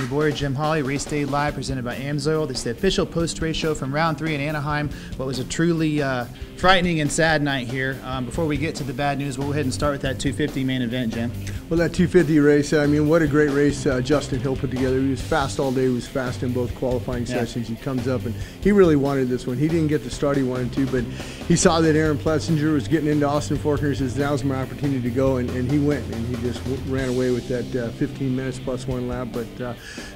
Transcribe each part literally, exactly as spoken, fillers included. Your boy Jim Holley, Race Day Live, presented by AMSOIL. This is the official post race show from round three in Anaheim. What was a truly uh, frightening and sad night here. Um, before we get to the bad news, we'll go ahead and start with that two fifty main event, Jim. Well, that two fifty race, I mean, what a great race uh, Justin Hill put together. He was fast all day. He was fast in both qualifying yeah. sessions. He comes up, and he really wanted this one. He didn't get the start he wanted to, but he saw that Aaron Plessinger was getting into Austin Forkner. He says, now's my opportunity to go, and, and he went, and he just ran away with that uh, fifteen minutes plus one lap. But uh,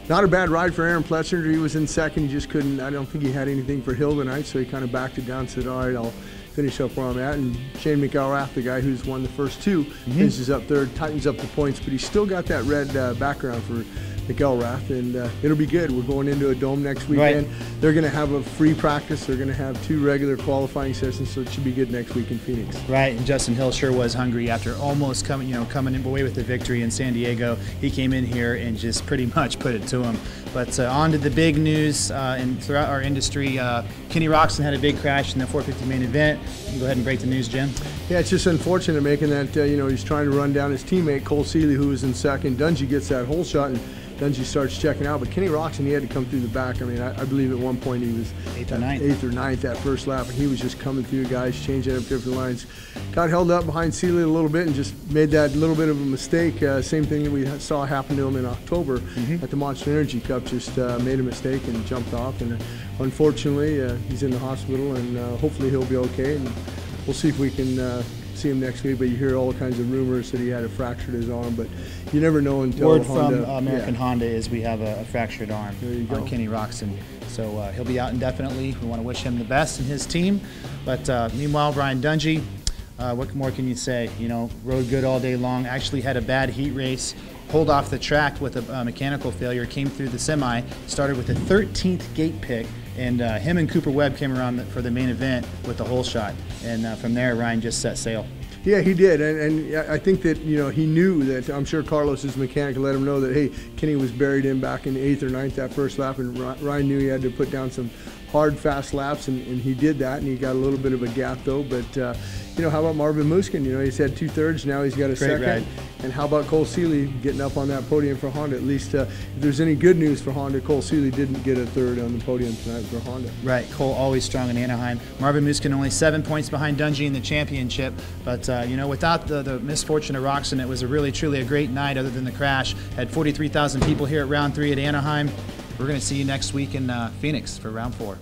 not a bad ride for Aaron Plessinger. He was in second. He just couldn't, I don't think he had anything for Hill tonight, so he kind of backed it down and said, all right, I'll finish up where I'm at. And Shane McElrath, the guy who's won the first two, mm-hmm. finishes up third, tightens up the points, but he's still got that red uh, background for McElrath, and uh, it'll be good. We're going into a dome next weekend. Right. They're going to have a free practice. They're going to have two regular qualifying sessions, so it should be good next week in Phoenix. Right, and Justin Hill sure was hungry after almost coming, you know, coming away with the victory in San Diego. He came in here and just pretty much put it to him. But uh, on to the big news uh, in throughout our industry. Uh, Ken Roczen had a big crash in the four fifty main event. You can go ahead and break the news, Jim. Yeah, it's just unfortunate making that. Uh, you know, he's trying to run down his teammate Cole Seely, who was in second. Dungey gets that hole shot, and Dungey starts checking out, but Ken Roczen, he had to come through the back. I mean, I, I believe at one point he was eighth or ninth, eighth or ninth that first lap, and he was just coming through, guys, changing up different lines. Got held up behind Seely a little bit and just made that little bit of a mistake. Uh, same thing that we saw happen to him in October mm-hmm. at the Monster Energy Cup. Just uh, made a mistake and jumped off, and uh, unfortunately, uh, he's in the hospital, and uh, hopefully he'll be okay. And we'll see if we can Uh, see him next week, but you hear all kinds of rumors that he had a fractured his arm, but you never know until Word Honda, from American yeah. Honda is we have a, a fractured arm there you go. on Ken Roczen. So uh, he'll be out indefinitely. We want to wish him the best and his team. But uh, meanwhile, Ryan Dungey, uh, what more can you say? You know, rode good all day long, actually had a bad heat race, pulled off the track with a uh, mechanical failure, came through the semi, started with a thirteenth gate pick, and uh, him and Cooper Webb came around the, for the main event with the hole shot, and uh, from there Ryan just set sail. Yeah, he did, and, and I think that, you know, he knew that. I'm sure Carlos's mechanic let him know that, hey, Kenny was buried in back in eighth or ninth that first lap, and Ryan knew he had to put down some hard, fast laps, and, and he did that, and he got a little bit of a gap though. But uh, you know, how about Marvin Musquin? You know, he's had two thirds, now he's got a Great second. Ride. And how about Cole Seely getting up on that podium for Honda? At least, uh, if there's any good news for Honda, Cole Seely didn't get a third on the podium tonight for Honda. Right, Cole always strong in Anaheim. Marvin Musquin only seven points behind Dungey in the championship, but uh, you know, without the, the misfortune of Roczen, it was a really, truly a great night. Other than the crash, had forty-three thousand people here at round three at Anaheim. We're going to see you next week in uh, Phoenix for round four.